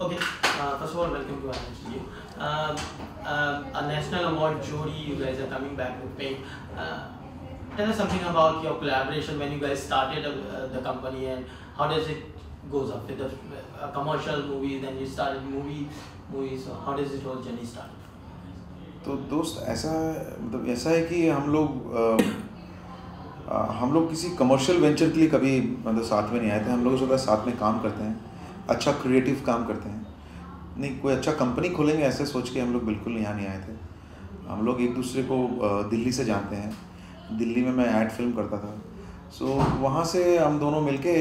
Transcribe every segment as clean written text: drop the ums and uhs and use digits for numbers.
Okay, first of all, welcome to our studio. A national award jury, you guys are coming back with Pink. Tell us something about your collaboration when you guys started the company and how does it goes up with a commercial movie, then you started movies. So how does it all journey start? तो दोस्त ऐसा है कि हम लोग किसी commercial venture के लिए कभी साथ में नहीं आए थे। हम लोग सदा साथ में काम करते हैं, अच्छा क्रिएटिव काम करते हैं, नहीं कोई अच्छा कंपनी खोलेंगे ऐसे सोच के हम लोग बिल्कुल यहाँ नहीं आए थे। हम लोग एक दूसरे को दिल्ली से जानते हैं। दिल्ली में मैं ऐड फिल्म करता था, सो वहाँ से हम दोनों मिलके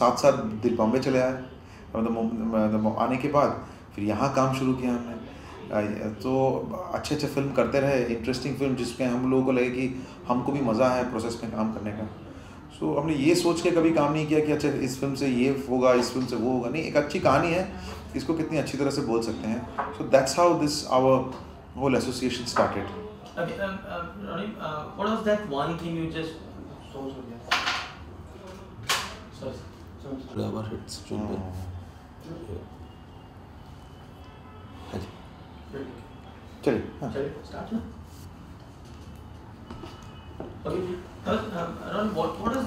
साथ साथ बॉम्बे चले आए। मतलब आने के बाद फिर यहाँ काम शुरू किया हमने, तो अच्छे अच्छे फिल्म करते रहे, इंटरेस्टिंग फिल्म जिसमें हम लोगों को लगे कि हमको भी मज़ा है प्रोसेस में काम करने का। सो हमने ये सोच के कभी काम नहीं किया कि अच्छा इस फिल्म से ये होगा, इस फिल्म से वो होगा। नहीं, एक अच्छी कहानी है, इसको कितनी अच्छी तरह से बोल सकते हैं। So that's how this our whole association started. What was that one thing you just so sorry our hits चुन पे चलिए स्टार्ट ना। Okay. Ron, what is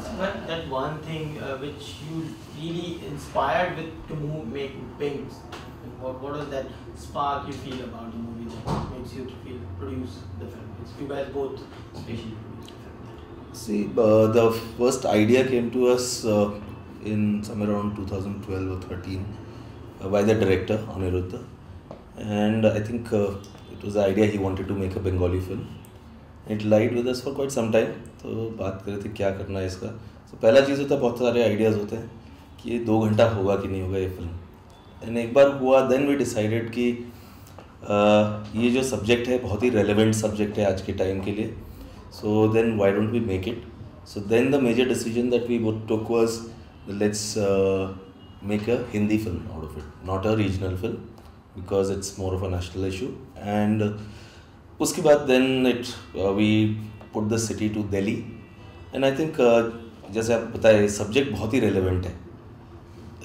that one thing which you really inspired with to make Pink? What is that spark you feel about the movie that makes you produce the film? It's you guys both especially. See, the first idea came to us in somewhere around 2012 or 13 by the director Aniruddha, and I think it was the idea he wanted to make a Bengali film. It light with us for quite some time. तो बात कर रहे थे क्या करना है इसका। तो पहला चीज़ होता है बहुत सारे आइडियाज़ होते हैं कि ये 2 घंटा होगा कि नहीं होगा ये फिल्म। एंड एक बार हुआ, देन वी डिसाइडेड कि ये जो सब्जेक्ट है बहुत ही रेलेवेंट सब्जेक्ट है आज के टाइम के लिए। So then why don't we make it. So then the major decision that we would took was let's make a Hindi film out of it, not a regional film because it's more of a national issue. And उसके बाद then it we put the city to Delhi. And I think जैसे आप बताए subject बहुत ही relevant है,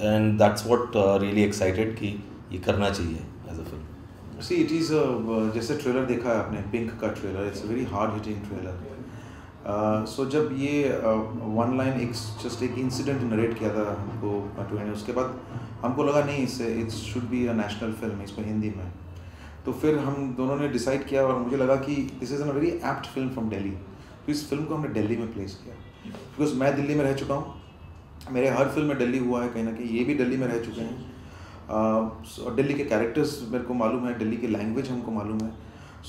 and that's what really excited कि ये करना चाहिए as a film. See it is जैसे ट्रेलर देखा है आपने पिंक का, trailer it's very hard hitting trailer. So जब ये वन लाइन एक इंसिडेंट नरेट किया था हमको टू, उसके बाद हमको लगा नहीं इससे it's should be a national film, इसमें हिंदी में। तो फिर हम दोनों ने डिसाइड किया और मुझे लगा कि this is a very apt film from Delhi. तो इस फिल्म को हमने दिल्ली में प्लेस किया बिकॉज मैं दिल्ली में रह चुका हूँ, मेरे हर फिल्म में दिल्ली हुआ है कहीं ना कहीं। ये भी दिल्ली में रह चुके हैं, दिल्ली के कैरेक्टर्स मेरे को मालूम है, दिल्ली की लैंग्वेज हमको मालूम है।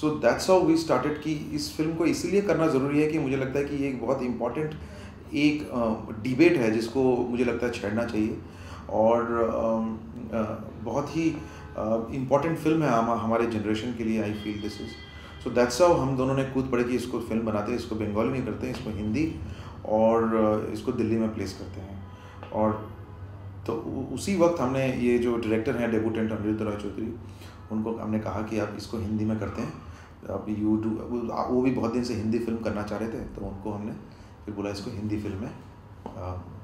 So that's how we started कि इस फिल्म को इसीलिए करना ज़रूरी है कि मुझे लगता है कि ये एक बहुत इंपॉर्टेंट एक डिबेट है जिसको मुझे लगता है छेड़ना चाहिए। और बहुत ही इम्पॉर्टेंट फिल्म है हमारे जनरेशन के लिए, I feel this is. So that's how हम दोनों ने कूद पड़े कि इसको फिल्म बनाते हैं, इसको बंगाली में करते हैं, इसको हिंदी और इसको दिल्ली में प्लेस करते हैं। और तो उसी वक्त हमने ये जो डायरेक्टर हैं डेब्यूटेंट अनिरुद्ध रॉय चौधरी, उनको हमने कहा कि आप इसको हिंदी में करते हैं, आप यू डू। वो भी बहुत दिन से हिंदी फिल्म करना चाह रहे थे, तो उनको हमने फिर बोला इसको हिंदी फिल्म में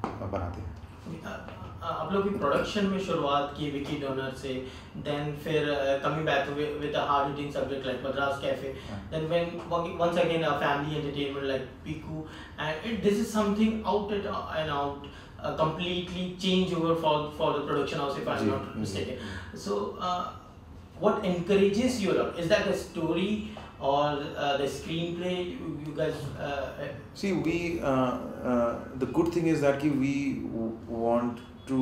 बनाते हैं। आप लोग की प्रोडक्शन में शुरुआत की विकी डोनर से, देन फिर coming back with a hard hitting subject like Madras Cafe, then when once again a family entertainment like Piku, and this is something out and out completely change over for the production house, if I am not mistaken. So what encourages you love, is that a story or the screenplay you guys see? We the good thing is that we want to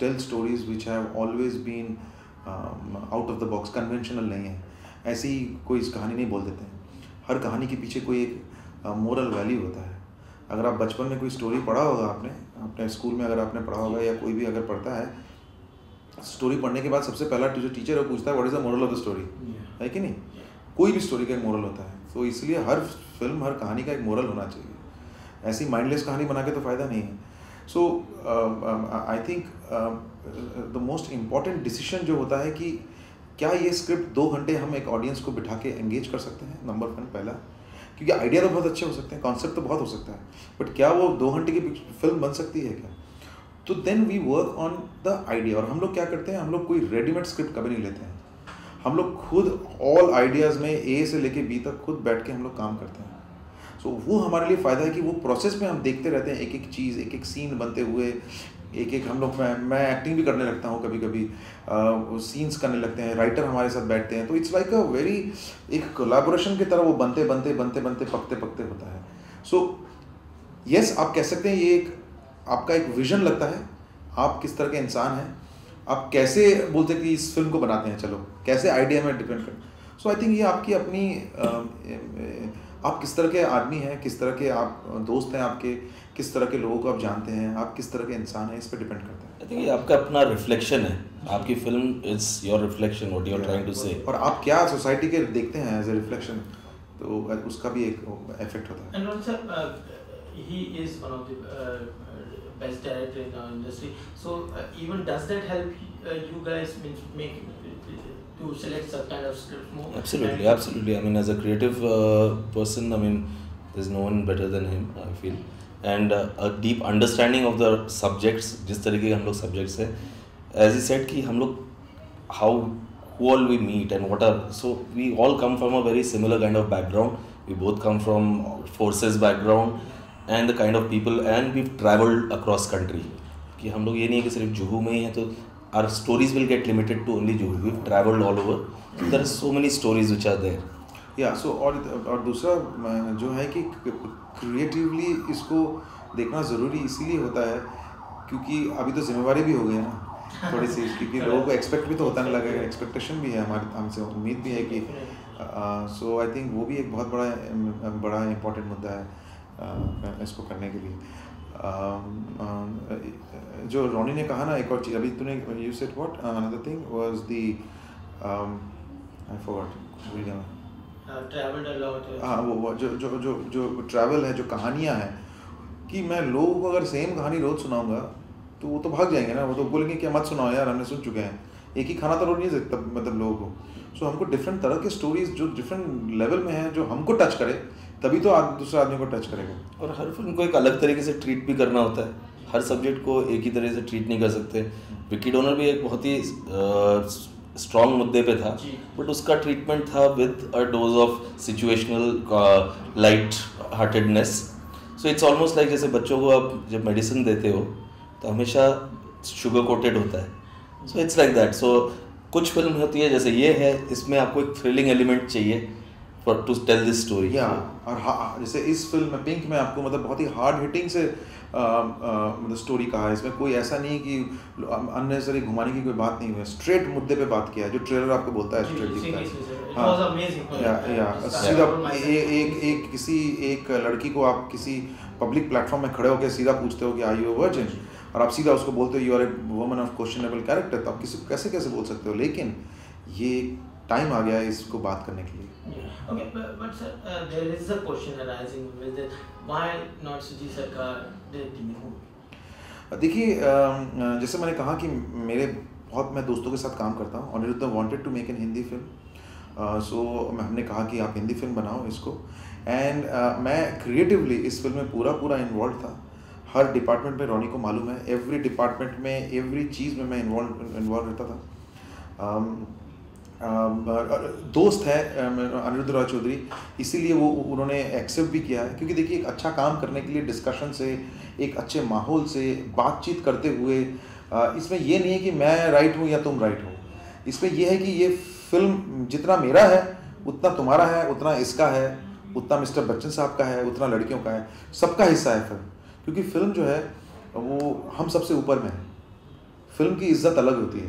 tell stories which have always been out of the box, conventional नहीं है। ऐसी कोई इस कहानी नहीं बोल देते हैं, हर कहानी के पीछे कोई एक moral value होता है। अगर आप बचपन में कोई स्टोरी पढ़ा होगा, आपने अपने स्कूल में अगर आपने पढ़ा होगा या कोई भी अगर पढ़ता है, स्टोरी पढ़ने के बाद सबसे पहला जो टीचर है पूछता है what is the moral of the story, है कि नहीं? कोई भी स्टोरी का एक मोरल होता है। तो इसलिए हर फिल्म, हर कहानी का एक मोरल होना चाहिए। ऐसी माइंडलेस कहानी बना के तो फ़ायदा नहीं है। So I think the most important decision जो होता है कि क्या ये स्क्रिप्ट 2 घंटे हम एक ऑडियंस को बिठा के एंगेज कर सकते हैं, नंबर वन पहला, क्योंकि आइडिया तो बहुत अच्छे हो सकते हैं, कॉन्सेप्ट तो बहुत हो सकता है, बट क्या वो 2 घंटे की फिल्म बन सकती है क्या? तो then we work on the idea. और हम लोग क्या करते हैं, हम लोग कोई रेडीमेड स्क्रिप्ट कभी नहीं लेते हैं, हम लोग खुद ऑल आइडियाज़ में ए से लेके बी तक खुद बैठ के हम लोग काम करते हैं। सो वो हमारे लिए फ़ायदा है कि वो प्रोसेस में हम देखते रहते हैं एक एक चीज़, एक एक सीन बनते हुए, एक एक हम लोग मैं एक्टिंग भी करने लगता हूँ कभी कभी, सीन्स करने लगते हैं, राइटर हमारे साथ बैठते हैं। तो इट्स लाइक अ वेरी एक कोलैबोरेशन की तरह वो बनते बनते बनते बनते पकते पकते होता है। सो यस, आप कह सकते हैं ये एक आपका एक विजन लगता है, आप किस तरह के इंसान हैं, आप कैसे बोलते हैं कि इस फिल्म को बनाते हैं, चलो कैसे आइडिया में डिपेंड कर। सो आई थिंक ये आपकी अपनी आप किस तरह के आदमी हैं, किस तरह के आप दोस्त हैं आपके, किस तरह के लोगों को आप जानते हैं, आप किस तरह के इंसान हैं, इस पर डिपेंड करता है। आई थिंक ये आपका अपना रिफ्लेक्शन है, आपकी film is your reflection, what you are trying to say, और आप क्या सोसाइटी के देखते हैं एज ए रिफ्लेक्शन, तो उसका भी एक इफेक्ट होता है। He is one of the best director in our industry. So even does that help you guys make to select some kind of script more? Absolutely, absolutely. I mean, as a creative person, I mean, there's no one better than him, I feel. And a deep understanding of the subjects, जिस तरीके के हम लोग subjects हैं, as he said कि हम लोग who all we meet and what are, so we all come from a very similar kind of background. We both come from forces background. and the kind of people and we've traveled across country कि हम लोग ये नहीं है कि सिर्फ जुहू में ही हैं, तो our stories will get limited to only Juhu. We've traveled all over. So there are so many stories which are there. Yeah. So और दूसरा जो है कि creatively इसको देखना ज़रूरी इसीलिए होता है क्योंकि अभी तो जिम्मेवारी भी हो गई है ना थोड़ी सी, क्योंकि लोगों को एक्सपेक्ट भी तो होता नहीं लगेगा, एक्सपेक्टेशन भी है हमारे, हमसे उम्मीद भी है कि सो आई थिंक वो भी एक बहुत बड़ा इम्पोर्टेंट मुद्दा है इसको करने के लिए। जो रोनी ने कहा ना एक और चीज़, अभी तूने you said what another thing was the I forgot भूल गया ट्रैवल्ड अ लॉट। हाँ, वो जो जो जो जो ट्रैवल है, जो कहानियाँ हैं कि मैं लोगों को अगर सेम कहानी रोज़ सुनाऊंगा तो वो तो भाग जाएंगे ना, वो तो बोलेंगे क्या मत सुनाओ यार, हमने सुन चुके हैं, एक ही खाना तो रोज नहीं सकता मतलब लोगों को। सो हमको डिफरेंट तरह के स्टोरीज जो डिफरेंट लेवल में हैं जो हमको टच करे तभी तो आप दूसरे आदमी को टच करेगा। और हर फिल्म को एक अलग तरीके से ट्रीट भी करना होता है, हर सब्जेक्ट को एक ही तरह से ट्रीट नहीं कर सकते। विकी डोनर भी एक बहुत ही स्ट्रॉन्ग मुद्दे पे था, बट उसका ट्रीटमेंट था with a dose of situational light heartedness. So it's almost like जैसे बच्चों को आप जब मेडिसिन देते हो तो हमेशा शुगर कोटेड होता है, so it's like that. So कुछ फिल्म होती है जैसे ये है, इसमें आपको एक थ्रिलिंग एलिमेंट चाहिए टू टेल दिस स्टोरी। और हाँ, जैसे इस फिल्म में पिंक में आपको मतलब बहुत ही हार्ड हिटिंग से मतलब स्टोरी कहा है, इसमें कोई ऐसा नहीं कि अननेसेसरी घुमाने की कोई बात नहीं हुई, स्ट्रेट मुद्दे पे बात किया है, जो ट्रेलर आपको बोलता है स्ट्रेट दिखता है। एक किसी एक लड़की को आप किसी पब्लिक प्लेटफॉर्म में खड़े होकर सीधा पूछते हो कि आर यू अ वर्जिन, और आप सीधा उसको बोलते हो you are a woman of questionable character, तो आप किसी को कैसे कैसे बोल सकते हो। लेकिन ये टाइम आ गया है इसको बात करने के लिए। Okay, but sir there is a question arising with that why not Sujit Sarkar did the movie. देखिए जैसे मैंने कहा कि मेरे बहुत मैं दोस्तों के साथ काम करता हूं। Aniruddha wanted to make an Hindi film, so हमने कहा कि आप हिंदी फिल्म बनाओ इसको, एंड मैं क्रिएटिवली इस फिल्म में पूरा पूरा इन्वॉल्व था। हर डिपार्टमेंट में रोनी को मालूम है, एवरी डिपार्टमेंट में एवरी चीज़ में मैं इन्वॉल्व रहता था। दोस्त है अनिरुद्ध रॉय चौधरी, इसीलिए वो उन्होंने एक्सेप्ट भी किया है, क्योंकि देखिए एक अच्छा काम करने के लिए डिस्कशन से, एक अच्छे माहौल से बातचीत करते हुए, इसमें ये नहीं है कि मैं राइट हूँ या तुम राइट हो, इसमें यह है कि ये फिल्म जितना मेरा है उतना तुम्हारा है, उतना इसका है, उतना मिस्टर बच्चन साहब का है, उतना लड़कियों का है, सबका हिस्सा है फिल्म। क्योंकि फिल्म जो है वो हम सबसे ऊपर में है, फिल्म की इज्जत अलग होती है,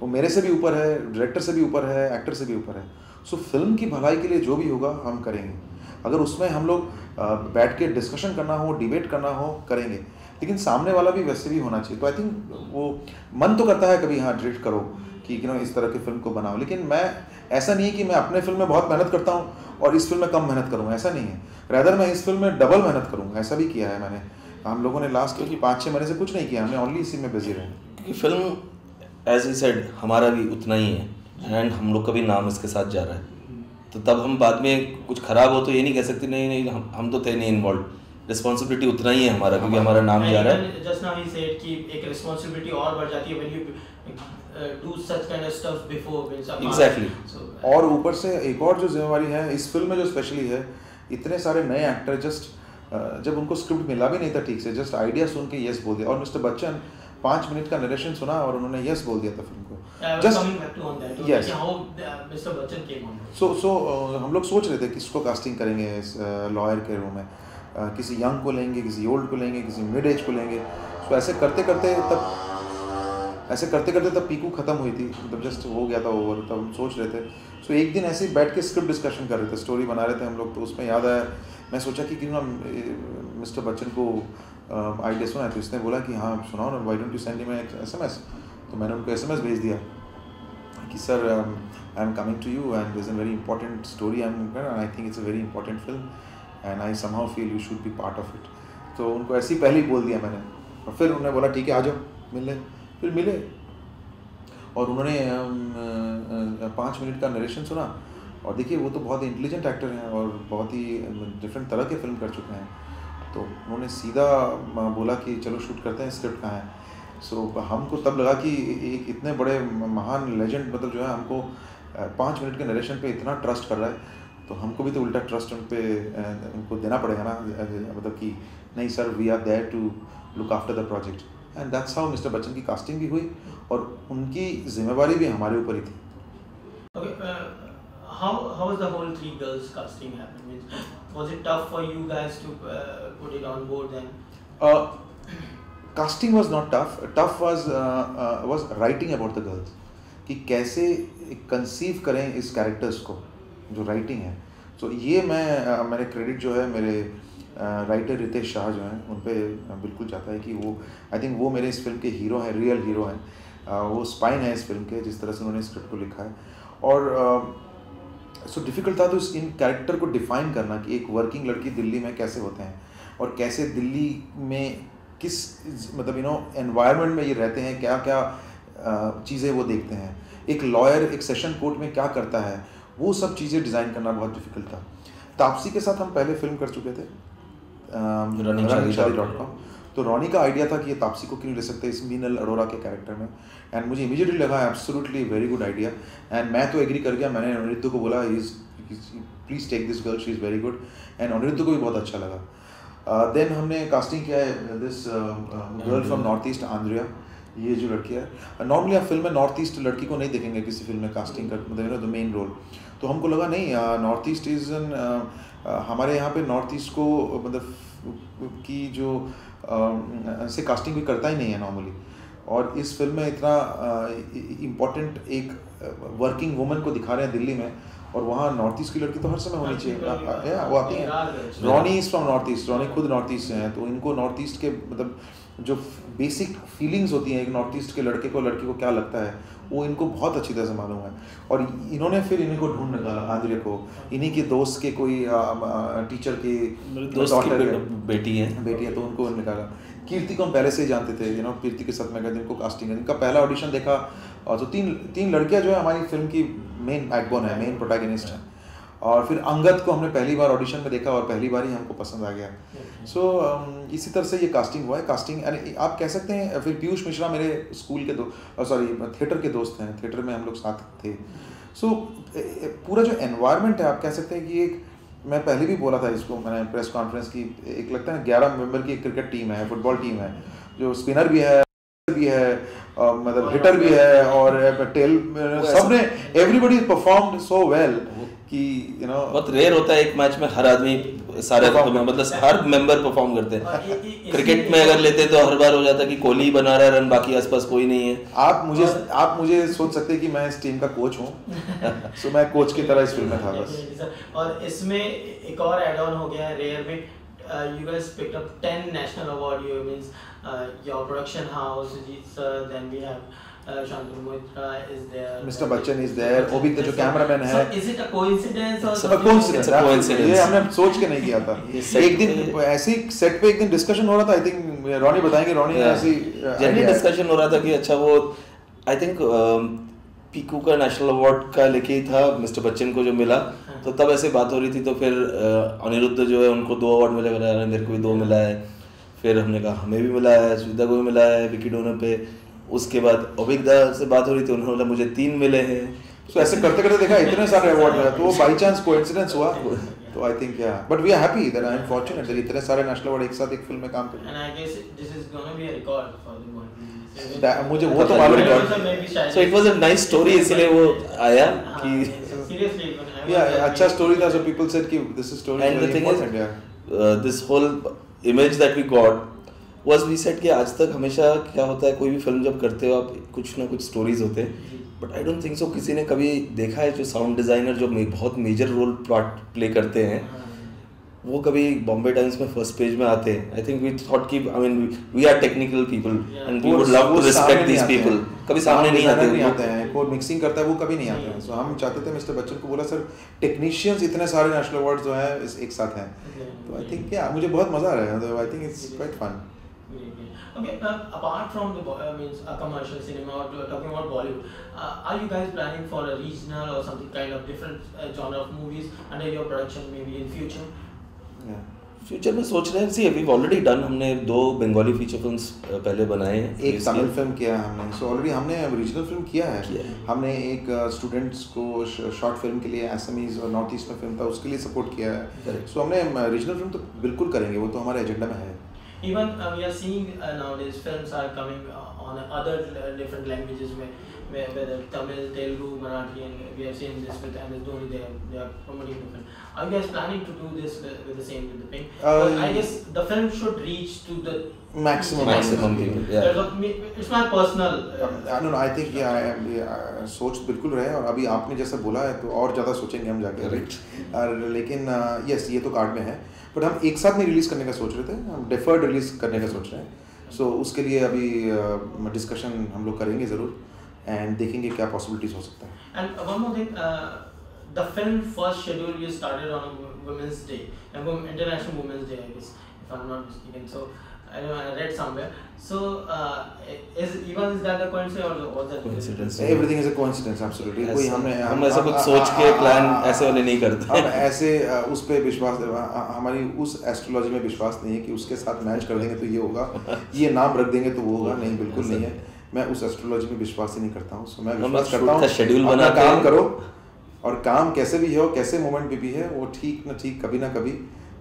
वो मेरे से भी ऊपर है, डायरेक्टर से भी ऊपर है, एक्टर से भी ऊपर है। सो फिल्म की भलाई के लिए जो भी होगा हम करेंगे, अगर उसमें हम लोग बैठ के डिस्कशन करना हो, डिबेट करना हो, करेंगे, लेकिन सामने वाला भी वैसे भी होना चाहिए। तो आई थिंक वो मन तो करता है कभी हाँ डायरेक्ट करो कि यू नो इस तरह की फिल्म को बनाओ, लेकिन मैं ऐसा नहीं है कि मैं अपने फिल्म में बहुत मेहनत करता हूँ और इस फिल्म में कम मेहनत करूँगा, ऐसा नहीं है। रैदर मैं इस फिल्म में डबल मेहनत करूँगा, ऐसा भी किया है मैंने। हम लोगों ने लास्ट क्योंकि 5-6 महीने से कुछ नहीं किया, हमने ओनली इसी में बिजी रहे, क्योंकि फिल्म एज ही सेड हमारा भी उतना ही है एंड हम लोग का भी नाम इसके साथ जा रहा है। तो तब हम बाद में कुछ ख़राब हो तो ये नहीं कह सकते नहीं हम तो थे नहीं इन्वॉल्व, रिस्पॉन्सिबिलिटी उतना ही है हमारा, क्योंकि हमारा नाम जा रहा है। जस्ट नाउ ही सेड कि एक रिस्पॉन्सिबिलिटी और बढ़ जाती है when you do such kind of stuff before. Exactly. और ऊपर से एक और जो जिम्मेवारी है इस फिल्म में जो स्पेशली है, इतने सारे नए एक्टर जस्ट जब उनको स्क्रिप्ट मिला भी नहीं था ठीक से, जस्ट आइडिया सुन के यस बोल दिया। और मिस्टर बच्चन 5 मिनट का नरेशन सुना और उन्होंने यस बोल दिया था फिल्म को। Just yes mister Bachchan came on. So हम लोग सोच रहे थे किसको कास्टिंग करेंगे इस लॉयर के रूम में, किसी यंग को लेंगे, किसी ओल्ड को लेंगे, किसी मिड एज को लेंगे। सो ऐसे करते करते तब पीकू ख़त्म हुई थी, मतलब जस्ट हो गया था ओवर। तब हम सोच रहे थे। सो एक दिन ऐसे ही बैठ के स्क्रिप्ट डिस्कशन कर रहे थे, स्टोरी बना रहे थे हम लोग, तो उसमें याद आया, मैं सोचा कि क्यों ना मिस्टर बच्चन को आइडिया सुना है। तो इसने बोला कि हाँ सुनाओ ना, why don't you send me SMS। तो मैंने उनको SMS भेज दिया कि sir I am coming to you and this is a very important story, I think it's a very important film and I somehow feel you should be part of it. तो उनको ऐसे ही पहले ही बोल दिया मैंने। और फिर उन्होंने बोला ठीक है आ जाओ मिल ले, फिर मिले और उन्होंने 5 मिनट का नरेशन सुना। और देखिए वो तो बहुत ही इंटेलिजेंट एक्टर हैं और बहुत ही डिफरेंट तरह के फिल्म कर चुके हैं, तो उन्होंने सीधा बोला कि चलो शूट करते हैं, स्क्रिप्ट कहाँ है। सो हमको तब लगा कि एक इतने बड़े महान लेजेंड मतलब जो है हमको 5 मिनट के नरेशन पे इतना ट्रस्ट कर रहा है, तो हमको भी तो उल्टा ट्रस्ट उन पे उनको देना पड़ेगा ना, मतलब कि नहीं sir we are there to look after the project. And that's how mister Bachchan की कास्टिंग भी हुई और उनकी जिम्मेवारी भी हमारे ऊपर ही थी। How was the whole three girls casting happening? Was it tough for you guys to put it on board then? Casting was not tough. Tough was writing about the girls. कि कैसे conceive करें इस characters को, जो writing है। सो ये मैंने credit जो है मेरे राइटर रितेश शाह जो हैं उन पे बिल्कुल जाता है कि वो आई थिंक वो मेरे इस फिल्म के हीरो हैं, रियल हीरो हैं, वो स्पाइन है इस फिल्म के जिस तरह से उन्होंने स्क्रिप्ट को लिखा है। और सो डिफ़िकल्ट था तो इन कैरेक्टर को डिफाइन करना कि एक वर्किंग लड़की दिल्ली में कैसे होते हैं और कैसे दिल्ली में किस मतलब यू नो एनवायरनमेंट में ये रहते हैं, क्या क्या चीज़ें वो देखते हैं, एक लॉयर एक सेशन कोर्ट में क्या करता है, वो सब चीज़ें डिज़ाइन करना बहुत डिफिकल्ट था। तापसी के साथ हम पहले फिल्म कर चुके थे running तो रॉनी का आइडिया था कि ये तापसी को क्यों ले सकते हैं इस मीनल अरोरा के कैरेक्टर में। एंड मुझे इमीडिएटली लगा absolutely very good idea and मैं तो एग्री कर गया। मैंने अनिरुद्ध को बोला please take this girl, she is very good. And Aniruddha को भी बहुत अच्छा लगा। देन हमने कास्टिंग किया है this girl from north east, Andrea. ये जो लड़की है, नॉर्मली आप फिल्म में नॉर्थ ईस्ट लड़की को नहीं देखेंगे किसी फिल्म में कास्टिंग कर, मतलब द मेन रोल। तो हमको लगा नहीं नॉर्थ ईस्ट इज एन, हमारे यहाँ पे नॉर्थ ईस्ट को मतलब की जो से कास्टिंग भी करता ही नहीं है नॉर्मली। और इस फिल्म में इतना इम्पोर्टेंट एक वर्किंग वुमन को दिखा रहे हैं दिल्ली में, और वहाँ नॉर्थ ईस्ट की लड़की तो हर समय होनी चाहिए। वो आती हैं, Ronnie is from north east, Ronnie खुद नॉर्थ ईस्ट से हैं, तो इनको नॉर्थ ईस्ट के मतलब जो बेसिक फीलिंग्स होती हैं एक नॉर्थ ईस्ट के लड़के को लड़की को क्या लगता है, वो इनको बहुत अच्छी तरह से मालूम है। और इन्होंने फिर इन्हीं को ढूंढ निकाला, आंद्रिया को इन्हीं के दोस्त के कोई टीचर के डॉटर बेटी है तो उनको निकाला। कीर्ति को हम पहले से ही जानते थे, यू नो कीर्ति के साथ मैं कहते इनको कास्टिंग है। इनका पहला ऑडिशन देखा तो तीन लड़कियाँ जो है हमारी फिल्म की मेन बैकबोन है, मेन प्रोटैगनिस्ट है। और फिर अंगद को हमने पहली बार ऑडिशन में देखा और पहली बार ही हमको पसंद आ गया। सो इसी तरह से ये कास्टिंग हुआ है। कास्टिंग आप कह सकते हैं। फिर पीयूष मिश्रा मेरे स्कूल के थिएटर के दोस्त हैं, थिएटर में हम लोग साथ थे। सो पूरा जो एनवायरनमेंट है आप कह सकते हैं कि एक, मैं पहले भी बोला था इसको, मैंने प्रेस कॉन्फ्रेंस की, एक लगता है 11 मेंबर की एक क्रिकेट टीम है, फुटबॉल टीम है, जो स्पिनर भी है मतलब हिटर भी है और टेल, सबने एवरीबडी परफॉर्म्ड सो वेल कि यू नो बहुत रेयर होता है एक मैच में हर आदमी सारे मतलब हर मेंबर परफॉर्म करते हैं। क्रिकेट में अगर लेते तो हर बार हो जाता कि कोहली बना रहा है रन, बाकी आसपास कोई नहीं है। आप मुझे सोच सकते हैं कि मैं इस टीम का कोच हूँ। सो मैं कोच की तरह इस फिल्म में था बस। और इसमें एक और एड ऑन हो गया है रेयर में, you guys picked up 10 national award. You means your production house, Shoojit sir. Then we have Shantanu is there. Mr. Bachchan is there. Obik the jo cameraman hai. So is it a coincidence or? It's a coincidence. ये हमने सोच के नहीं किया था। एक दिन ऐसे सेट पे एक दिन डिस्कशन हो रहा था। I think रॉनी बताएंगे, रॉनी ऐसी जनरल डिस्कशन हो रहा था कि अच्छा वो I think पीकू का नेशनल अवार्ड का लेके ही था मिस्टर बच्चन को जो मिला, तो तब ऐसे बात हो रही थी। तो फिर अनिरुद्ध जो है उनको 2 अवार्ड मिले, मेरे को भी 2 मिला है, फिर हमने कहा हमें भी मिला है, सुविधा को भी मिला है विकी डोनर पे। उसके बाद अभिज्ञा से बात हो रही थी, उन्होंने बोला मुझे 3 मिले हैं। तो ऐसे करते करते देखा इतने सारे अवार्ड मिला, तो बाई चांस कोइंसिडेंस हुआ। तो आई थिंक या but we are happy that I am fortunate that इतने सारे नेशनल अवार्ड एक साथ एक फिल्म में काम कर। And I guess this is gonna be a record for the world. मुझे वो तो मालूम है, so it was a nice story, इसलिए वो आया कि सीरियसली या अच्छा स्टोरी था। सो पीपल सेड कि this is story and the thing is this whole image that we got was we said कि आज तक हमेशा क्या होता है, कोई भी फिल्म जब करते हो आप कुछ ना कुछ स्टोरीज होते हैं, but I don't think so किसी ने कभी देखा है जो साउंड डिज़ाइनर जो बहुत मेजर रोल प्ले करते हैं वो कभी बॉम्बे टाइम्स में फर्स्ट पेज में आते हैं। आई थिंक वी थॉट कि I mean we are technical people and we would love to respect these people, कभी सामने नहीं आते, नहीं आते हैं कोई मिक्सिंग करता है वो कभी नहीं आते हैं। सो हम चाहते थे, मिस्टर बच्चन को बोला सर टेक्नीशियंस इतने सारे नेशनल अवार्ड्स जो हैं एक साथ हैं, तो आई थिंक क्या मुझे बहुत मज़ा आ रहा है। I think it's quite fun. Okay, apart from the means commercial cinema or talking about Bollywood, are you guys planning for a regional or something kind of different genre of movies under your production maybe in future? Yeah, future में सोच रहे हैं। See, we've already done, हमने 2 Bengali feature films पहले बनाए हैं, एक Tamil film किया हमने। So already हमने रीजनल फिल्म किया है, हमने एक स्टूडेंट्स को शॉर्ट फिल्म के लिए असमीज और नॉर्थ ईस्ट में फिल्म था उसके लिए सपोर्ट किया है। So हमने रीजनल फिल्म तो बिल्कुल करेंगे, वो तो हमारे एजेंडा में है। Even we are seeing nowadays films are coming on other different languages, whether Tamil, Telugu, Marathi, and we have seen this with Angad. They are promoting different. Are you guys planning to do this with the same with the Pink? I guess the film should reach to the maximum people. Yeah. It's my personal. No. I think yeah. सोच बिल्कुल रहे और अभी आपने जैसा बोला है तो और ज़्यादा सोचेंगे हम जाके, right? लेकिन yes, ये तो कार्ड में है, बट हम एक साथ नहीं रिलीज़ करने का सोच रहे थे, हम डेफर्ड रिलीज़ करने का सोच रहे हैं। सो उसके लिए अभी डिस्कशन हम लोग करेंगे ज़रूर एंड देखेंगे क्या पॉसिबिलिटीज हो सकता है। And one more thing, the film first schedule you started on women's day, international women's day I guess if I am not mistaken, so I read somewhere. So is that a coincidence or was that coincidence? Everything is a coincidence, absolutely. कोई हम ऐसा कुछ सोच के plan ऐसे वाले नहीं करते। हम ऐसे उस पे विश्वास, हमारी उस एस्ट्रोलॉजी में विश्वास नहीं है कि उसके साथ मैच कर देंगे तो ये होगा, ये नाम रख देंगे तो वो होगा, नहीं बिल्कुल नहीं है। मैं उस एस्ट्रोलॉजी में विश्वास ही नहीं करता हूँ। सो मैं विश्वास करता हूँ शेड्यूल बना काम करो और काम कैसे भी हो, कैसे मोमेंट भी है वो ठीक ना ठीक कभी ना कभी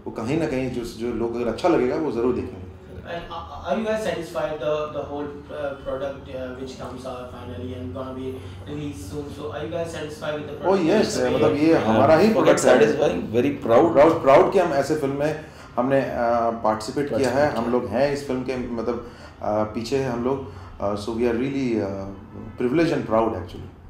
वो कहीं ना कहीं जो लोग अगर अच्छा लगेगा वो ज़रूर देखेंगे। And are you guys satisfied the whole product which comes out finally and gonna be released soon? So are you guys satisfied with the product? Oh yes, मतलब ये हमारा ही product satisfying, very proud कि हम ऐसे film में हमने participate किया है, हम लोग हैं इस फिल्म के मतलब पीछे हैं हम लोग, so we are really privileged and proud actually.